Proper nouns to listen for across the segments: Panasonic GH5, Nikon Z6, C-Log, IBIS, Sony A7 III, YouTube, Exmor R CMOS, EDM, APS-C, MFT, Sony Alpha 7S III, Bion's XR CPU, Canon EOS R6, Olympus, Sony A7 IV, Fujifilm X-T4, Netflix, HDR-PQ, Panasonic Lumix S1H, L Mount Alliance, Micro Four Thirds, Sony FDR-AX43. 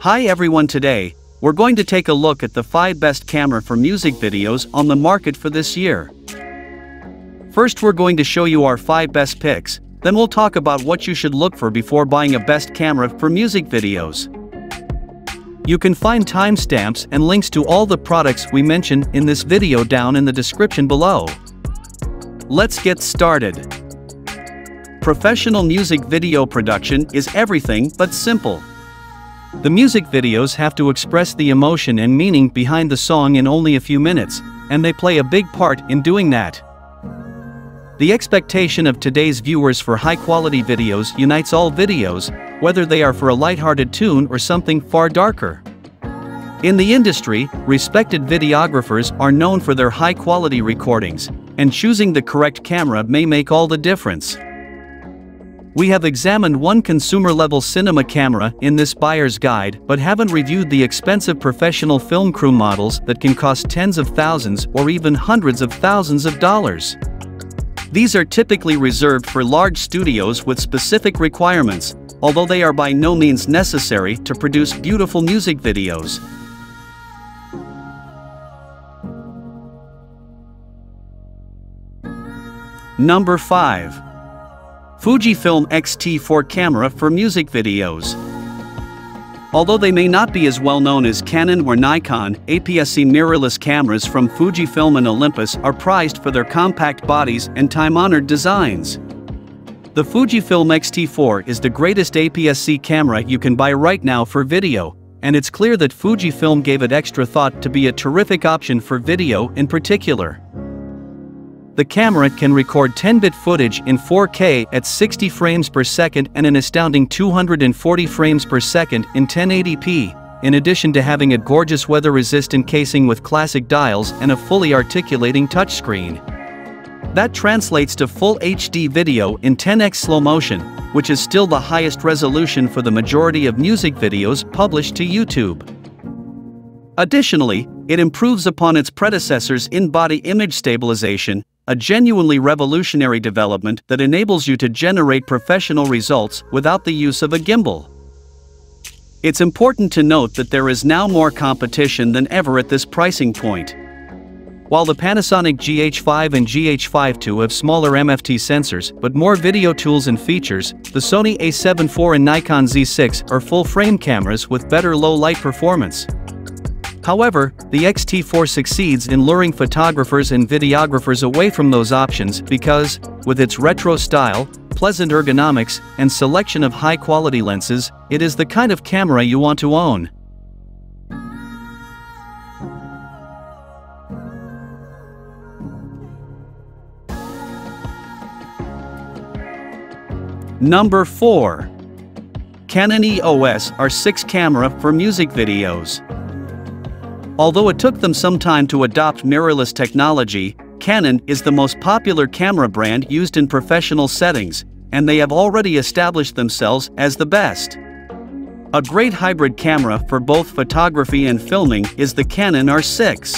Hi everyone, today we're going to take a look at the 5 best camera for music videos on the market for this year. First, we're going to show you our 5 best picks, then we'll talk about what you should look for before buying a best camera for music videos. You can find timestamps and links to all the products we mentioned in this video down in the description below. Let's get started. Professional music video production is everything but simple. The music videos have to express the emotion and meaning behind the song in only a few minutes, and they play a big part in doing that. The expectation of today's viewers for high-quality videos unites all videos, whether they are for a lighthearted tune or something far darker. In the industry, respected videographers are known for their high-quality recordings, and choosing the correct camera may make all the difference. We have examined one consumer-level cinema camera in this buyer's guide but haven't reviewed the expensive professional film crew models that can cost tens of thousands or even hundreds of thousands of dollars. These are typically reserved for large studios with specific requirements, although they are by no means necessary to produce beautiful music videos. Number 5. Fujifilm X-T4 camera for music videos. Although they may not be as well known as Canon or Nikon, APS-C mirrorless cameras from Fujifilm and Olympus are prized for their compact bodies and time-honored designs. The Fujifilm X-T4 is the greatest APS-C camera you can buy right now for video, and it's clear that Fujifilm gave it extra thought to be a terrific option for video in particular. The camera can record 10-bit footage in 4K at 60 frames per second and an astounding 240 frames per second in 1080p, in addition to having a gorgeous weather-resistant casing with classic dials and a fully articulating touchscreen. That translates to full HD video in 10x slow motion, which is still the highest resolution for the majority of music videos published to YouTube. Additionally, it improves upon its predecessors in-body image stabilization, a genuinely revolutionary development that enables you to generate professional results without the use of a gimbal. It's important to note that there is now more competition than ever at this pricing point. While the Panasonic GH5 and GH52 have smaller MFT sensors but more video tools and features, the Sony A7 IV and Nikon Z6 are full-frame cameras with better low-light performance. However, the X-T4 succeeds in luring photographers and videographers away from those options because, with its retro style, pleasant ergonomics, and selection of high-quality lenses, it is the kind of camera you want to own. Number 4. Canon EOS R6 camera for music videos. Although it took them some time to adopt mirrorless technology, Canon is the most popular camera brand used in professional settings, and they have already established themselves as the best. A great hybrid camera for both photography and filming is the Canon R6.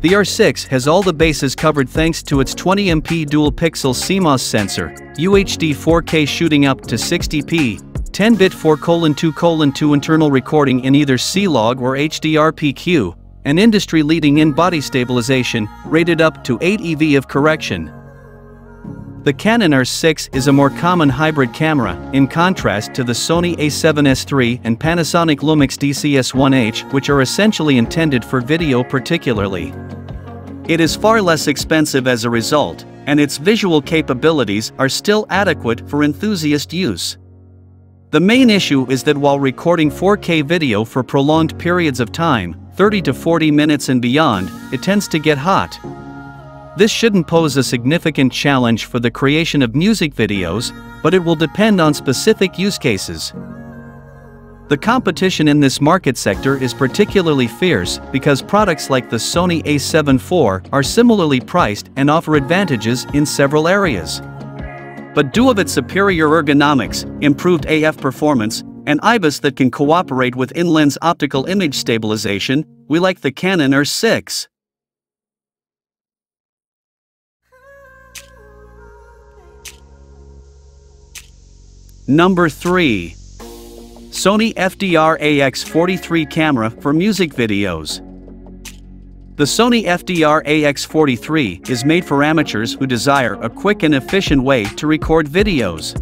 The R6 has all the bases covered thanks to its 20MP dual-pixel CMOS sensor, UHD 4K shooting up to 60p, 10-bit 4:2:2 internal recording in either C-Log or HDR-PQ, an industry-leading in-body stabilization, rated up to 8 EV of correction. The Canon R6 is a more common hybrid camera, in contrast to the Sony A7S III and Panasonic Lumix S1H, which are essentially intended for video particularly. It is far less expensive as a result, and its visual capabilities are still adequate for enthusiast use. The main issue is that while recording 4K video for prolonged periods of time, 30 to 40 minutes and beyond, it tends to get hot. This shouldn't pose a significant challenge for the creation of music videos, but it will depend on specific use cases. The competition in this market sector is particularly fierce because products like the Sony A7 IV are similarly priced and offer advantages in several areas. But due to its superior ergonomics, improved AF performance, and IBIS that can cooperate with in-lens optical image stabilization, we like the Canon R6. Number 3. Sony FDR-AX43 camera for music videos. The Sony FDR-AX43 is made for amateurs who desire a quick and efficient way to record videos.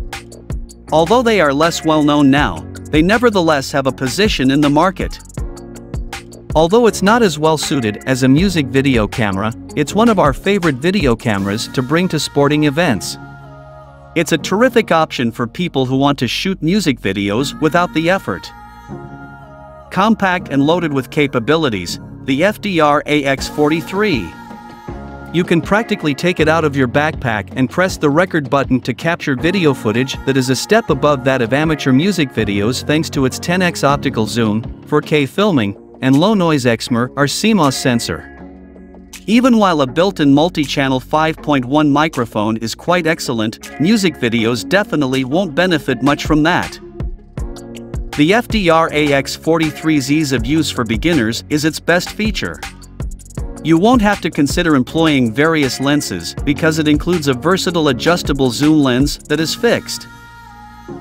Although they are less well-known now, they nevertheless have a position in the market. Although it's not as well suited as a music video camera, it's one of our favorite video cameras to bring to sporting events. It's a terrific option for people who want to shoot music videos without the effort. Compact and loaded with capabilities, the FDR-AX43. You can practically take it out of your backpack and press the record button to capture video footage that is a step above that of amateur music videos thanks to its 10x optical zoom, 4K filming, and low-noise Exmor R CMOS sensor. Even while a built-in multi-channel 5.1 microphone is quite excellent, music videos definitely won't benefit much from that. The FDR-AX43's ease of use for beginners is its best feature. You won't have to consider employing various lenses because it includes a versatile adjustable zoom lens that is fixed.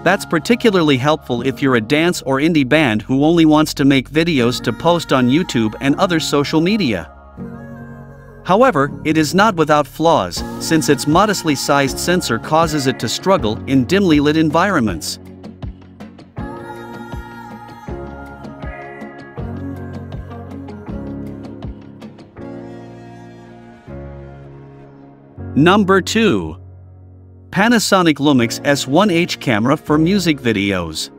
That's particularly helpful if you're a dance or indie band who only wants to make videos to post on YouTube and other social media. However, it is not without flaws, since its modestly sized sensor causes it to struggle in dimly lit environments. Number 2. Panasonic Lumix S1H camera for music videos.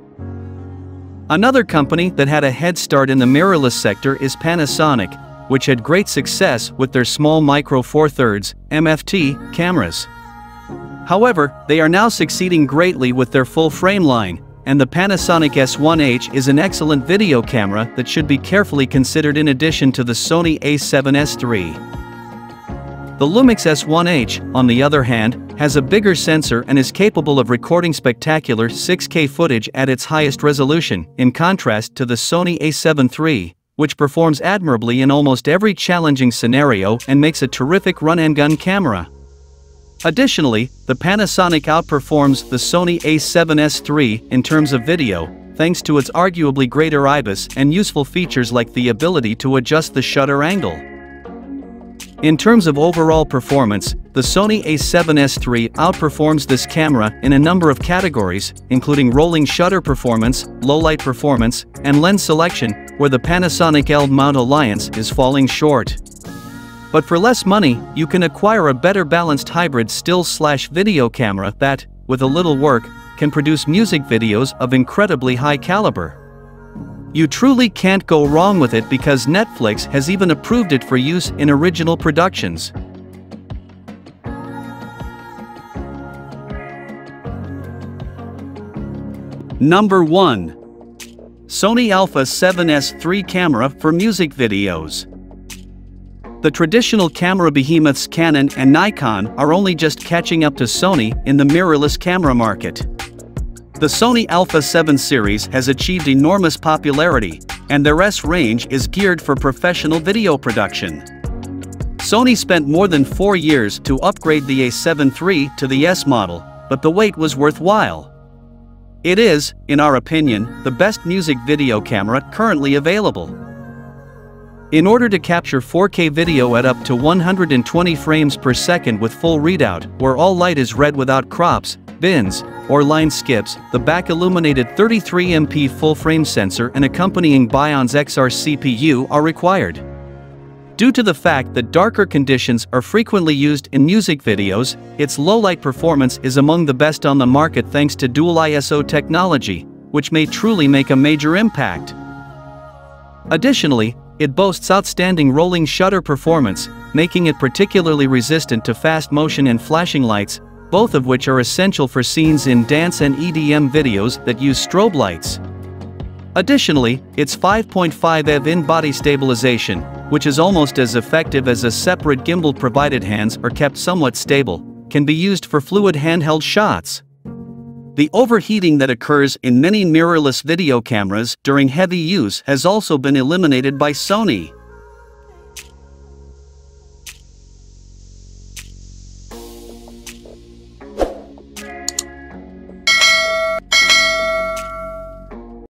Another company that had a head start in the mirrorless sector is Panasonic, which had great success with their small Micro Four Thirds (MFT) cameras. However, they are now succeeding greatly with their full-frame line, and the Panasonic S1H is an excellent video camera that should be carefully considered in addition to the Sony A7S III. The Lumix S1H, on the other hand, has a bigger sensor and is capable of recording spectacular 6K footage at its highest resolution, in contrast to the Sony A7 III, which performs admirably in almost every challenging scenario and makes a terrific run-and-gun camera. Additionally, the Panasonic outperforms the Sony A7S III in terms of video, thanks to its arguably greater IBIS and useful features like the ability to adjust the shutter angle. In terms of overall performance, the Sony A7S III outperforms this camera in a number of categories, including rolling shutter performance, low-light performance, and lens selection, where the Panasonic L Mount Alliance is falling short. But for less money, you can acquire a better balanced hybrid still/video camera that, with a little work, can produce music videos of incredibly high caliber. You truly can't go wrong with it because Netflix has even approved it for use in original productions. Number 1. Sony Alpha 7S III camera for music videos. The traditional camera behemoths Canon and Nikon are only just catching up to Sony in the mirrorless camera market. The Sony Alpha 7 series has achieved enormous popularity, and their S range is geared for professional video production. Sony spent more than 4 years to upgrade the A7 III to the S model, but the wait was worthwhile. It is, in our opinion, the best music video camera currently available. In order to capture 4K video at up to 120 frames per second with full readout, where all light is read without crops, bins, or line skips, the back-illuminated 33MP full-frame sensor and accompanying Bion's XR CPU are required. Due to the fact that darker conditions are frequently used in music videos, its low-light performance is among the best on the market thanks to dual ISO technology, which may truly make a major impact. Additionally, it boasts outstanding rolling shutter performance, making it particularly resistant to fast motion and flashing lights, both of which are essential for scenes in dance and EDM videos that use strobe lights. Additionally, its 5.5mm in-body stabilization, which is almost as effective as a separate gimbal provided hands are kept somewhat stable, can be used for fluid handheld shots. The overheating that occurs in many mirrorless video cameras during heavy use has also been eliminated by Sony.